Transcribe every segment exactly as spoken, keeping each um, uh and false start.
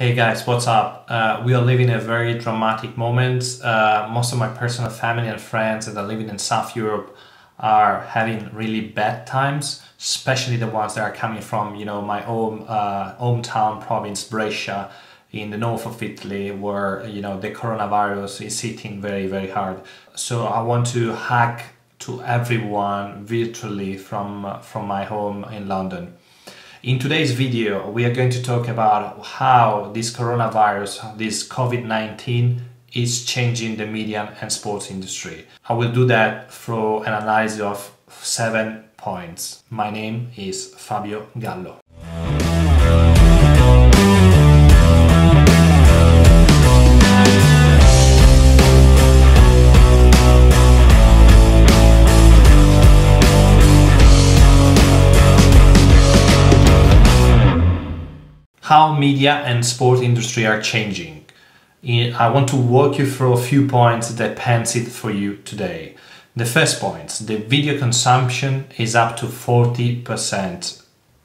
Hey guys, what's up? Uh, we are living a very dramatic moment. Uh, most of my personal family and friends that are living in South Europe are having really bad times, especially the ones that are coming from, you know, my own uh, hometown province, Brescia, in the north of Italy, where, you know, the coronavirus is hitting very, very hard. So I want to hack to everyone virtually from, from my home in London. In today's video, we are going to talk about how this coronavirus, this COVID nineteen, is changing the media and sports industry. I will do that through an analysis of seven points. My name is Fabio Gallo. How media and sport industry are changing. I want to walk you through a few points that pans it for you today. The first point, the video consumption is up to forty percent.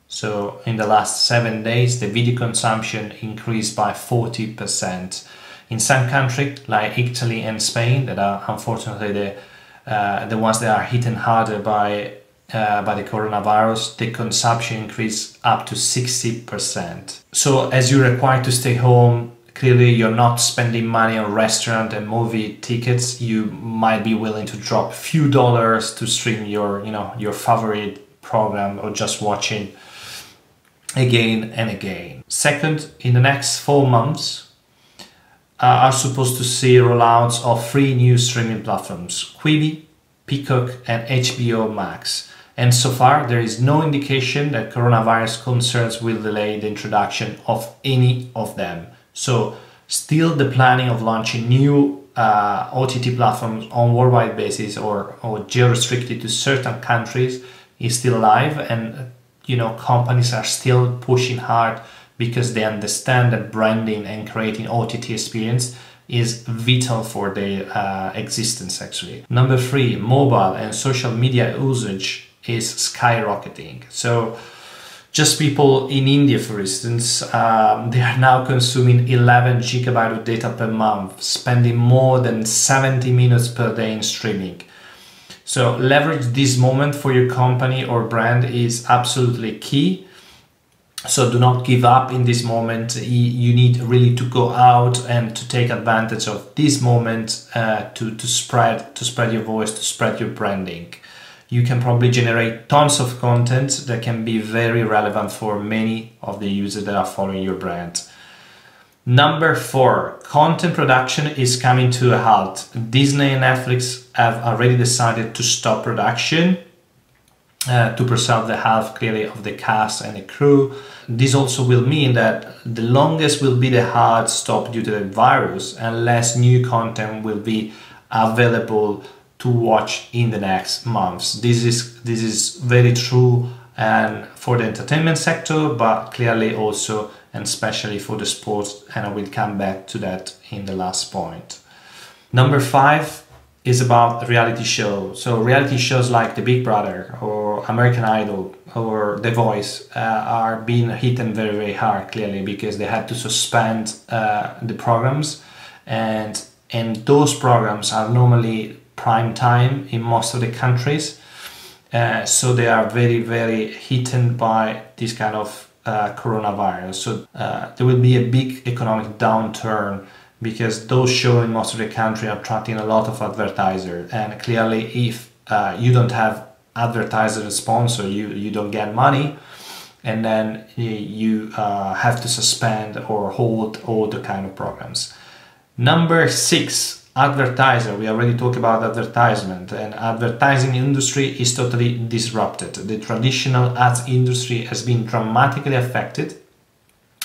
So in the last seven days, the video consumption increased by forty percent. In some countries like Italy and Spain, that are unfortunately the, uh, the ones that are hit harder by, Uh, by the coronavirus, the consumption increased up to sixty percent. So as you're required to stay home, clearly you're not spending money on restaurant and movie tickets. You might be willing to drop a few dollars to stream your, you know, your favorite program or just watching again and again. Second, in the next four months, uh, are supposed to see rollouts of three new streaming platforms: Quibi, Peacock and H B O Max. And so far, there is no indication that coronavirus concerns will delay the introduction of any of them. So still the planning of launching new uh, O T T platforms on worldwide basis or, or geo-restricted to certain countries is still alive. And, you know, companies are still pushing hard because they understand that branding and creating O T T experience is vital for their uh, existence, actually. Number three, mobile and social media usage is skyrocketing. So just people in India, for instance, um, they are now consuming eleven gigabytes of data per month, spending more than seventy minutes per day in streaming. So leverage this moment for your company or brand is absolutely key. So do not give up in this moment. You need really to go out and to take advantage of this moment uh, to, to, spread, to spread your voice, to spread your branding. You can probably generate tons of content that can be very relevant for many of the users that are following your brand. Number four, content production is coming to a halt. Disney and Netflix have already decided to stop production Uh, to preserve the health, clearly, of the cast and the crew. This also will mean that the longest will be the hard stop due to the virus, unless new content will be available to watch in the next months. This is this is very true and for the entertainment sector, but clearly also and especially for the sports, and I will come back to that in the last point. Number five is about reality show. So reality shows like The Big Brother or American Idol or The Voice uh, are being hit very, very hard, clearly, because they had to suspend uh, the programs. And, and those programs are normally prime time in most of the countries. Uh, so they are very, very hit by this kind of uh, coronavirus. So uh, there will be a big economic downturn, because those shows in most of the country are attracting a lot of advertisers, and clearly if uh, you don't have advertiser sponsor, you, you don't get money, and then you uh, have to suspend or hold all the kind of programs. Number six, advertiser. We already talked about advertisement, and advertising industry is totally disrupted. The traditional ads industry has been dramatically affected,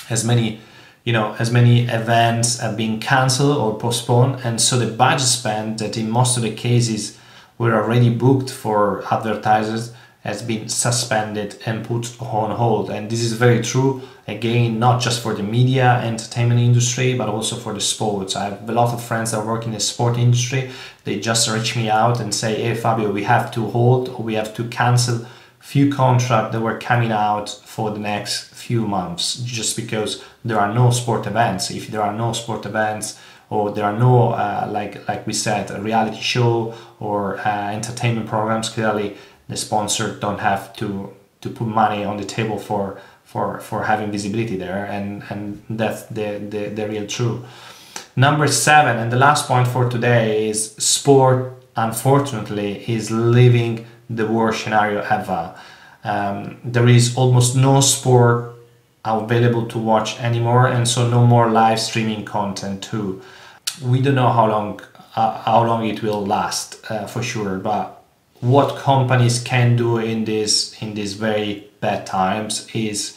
as many You know, as many events have been cancelled or postponed, and so the budget spent that in most of the cases were already booked for advertisers has been suspended and put on hold. And this is very true, again, not just for the media, entertainment industry, but also for the sports. I have a lot of friends that work in the sport industry. They just reach me out and say, hey Fabio, we have to hold or we have to cancel few contracts that were coming out for the next few months, just because there are no sport events. If there are no sport events, or there are no, uh, like like we said, a reality show or uh, entertainment programs, clearly the sponsor don't have to to put money on the table for for for having visibility there, and and that's the the, the real truth. Number seven, and the last point for today, is sport, unfortunately, is living the worst scenario ever. Um, there is almost no sport available to watch anymore, and so no more live streaming content too. We don't know how long uh, how long it will last, uh, for sure, but what companies can do in this in these very bad times is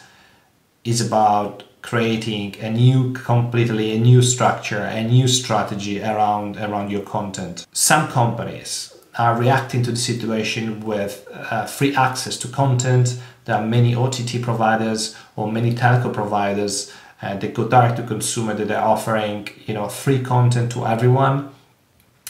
is about creating a new, completely a new structure, a new strategy around around your content. Some companies are reacting to the situation with uh, free access to content. There are many O T T providers or many telco providers uh, that go direct to consumer, that are offering, you know, free content to everyone.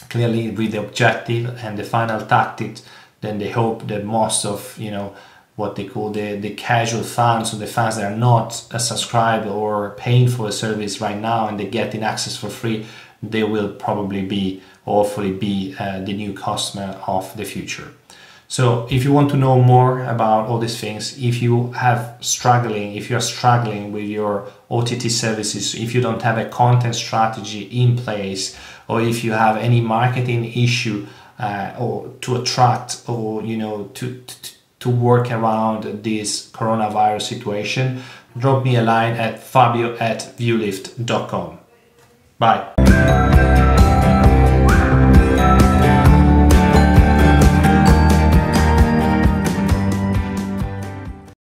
Clearly, with the objective and the final tactic, then they hope that most of, you know, what they call the, the casual fans, or the fans that are not uh, subscribed or paying for a service right now, and they get in access for free, they will probably be, hopefully be uh, the new customer of the future. So if you want to know more about all these things, if you have struggling, if you're struggling with your O T T services, if you don't have a content strategy in place, or if you have any marketing issue uh, or to attract, or, you know, to, to, to work around this coronavirus situation, drop me a line at fabio at viewlift dot com. Bye.